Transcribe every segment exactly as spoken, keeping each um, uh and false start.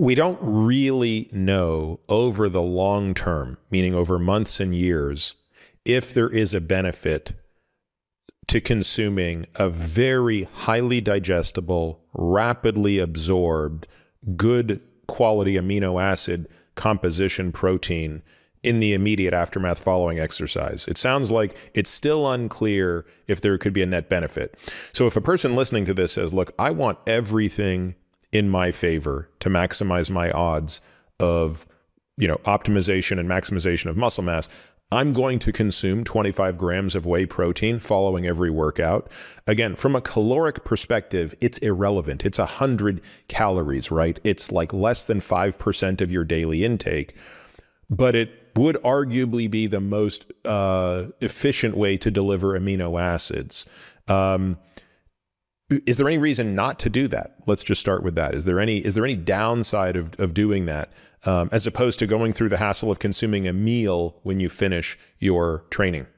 we don't really know over the long term, meaning over months and years, if there is a benefit to consuming a very highly digestible, rapidly absorbed, good quality amino acid composition protein in the immediate aftermath following exercise. It sounds like it's still unclear if there could be a net benefit. So if a person listening to this says, look, I want everything in my favor to maximize my odds of, you know, optimization and maximization of muscle mass, I'm going to consume twenty-five grams of whey protein following every workout. Again, from a caloric perspective, it's irrelevant. It's one hundred calories, right? It's like less than five percent of your daily intake, but it would arguably be the most uh, efficient way to deliver amino acids. Um, is there any reason not to do that? Let's just start with that. Is there any, is there any downside of, of doing that? Um, as opposed to going through the hassle of consuming a meal when you finish your training?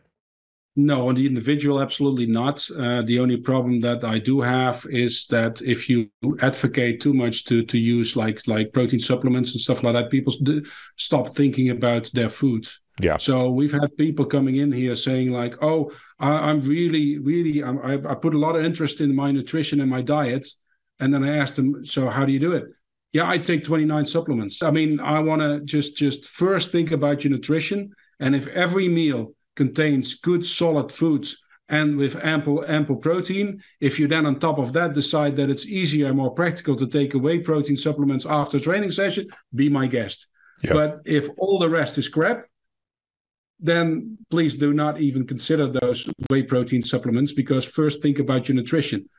No, on the individual, absolutely not. Uh, the only problem that I do have is that if you advocate too much to to use like like protein supplements and stuff like that, people st- stop thinking about their food. Yeah. So we've had people coming in here saying like, "Oh, I, I'm really, really, I'm, I, I put a lot of interest in my nutrition and my diet," and then I asked them, "So how do you do it?" Yeah, I take twenty-nine supplements. I mean, I want to just just first think about your nutrition. And if every meal contains good, solid foods and with ample ample protein, if you then on top of that decide that it's easier and more practical to take away protein supplements after a training session, be my guest. Yeah. But if all the rest is crap, then please do not even consider those whey protein supplements, because first think about your nutrition.